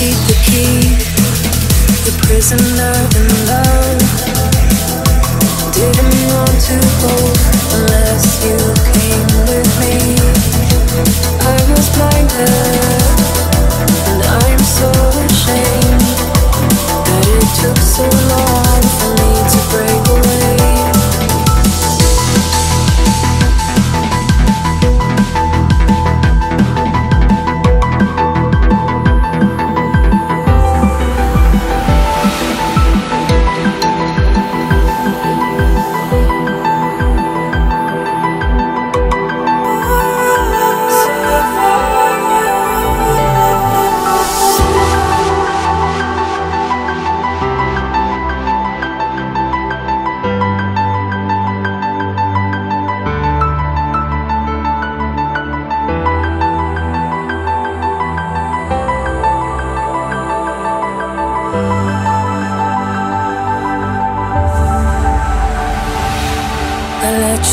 keep the key, the prisoner in love. Didn't want to hold unless you came with me. I was blinded, and I'm so ashamed that it took so long for me to break away.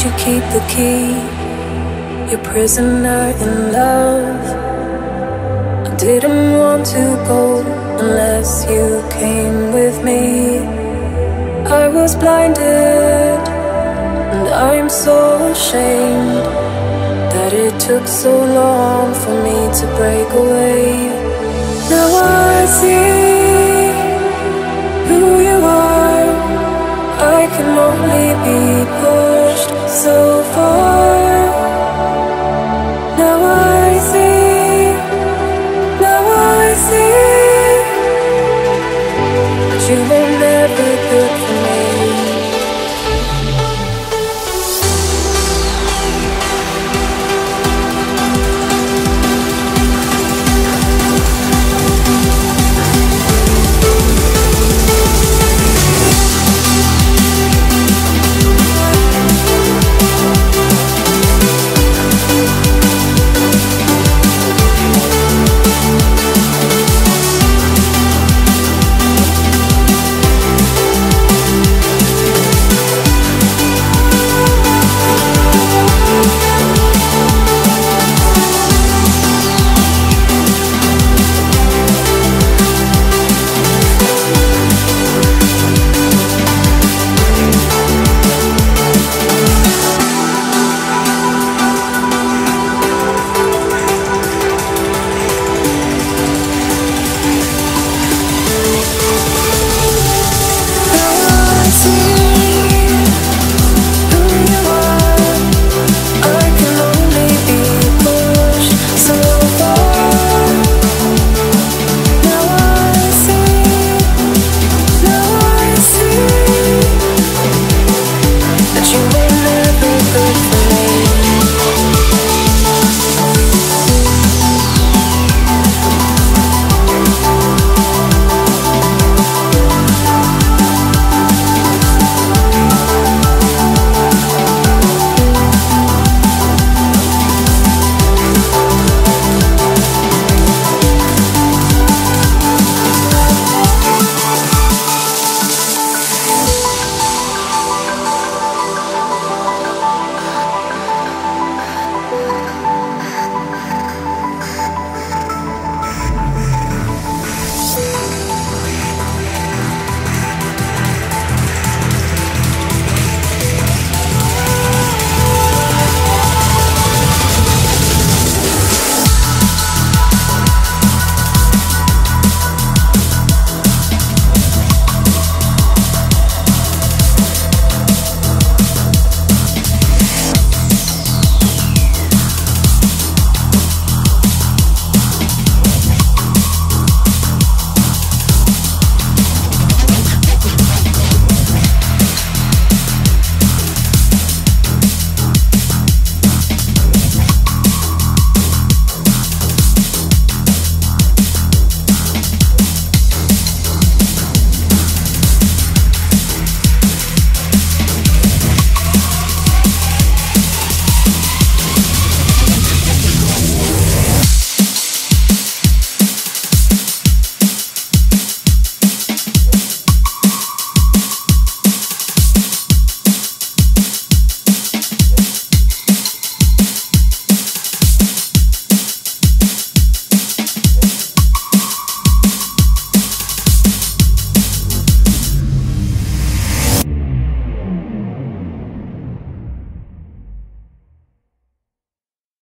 You keep the key, you're prisoner in love. I didn't want to go unless you came with me. I was blinded, and I'm so ashamed that it took so long for me to break away. Now I see who you are. I can only be pushed so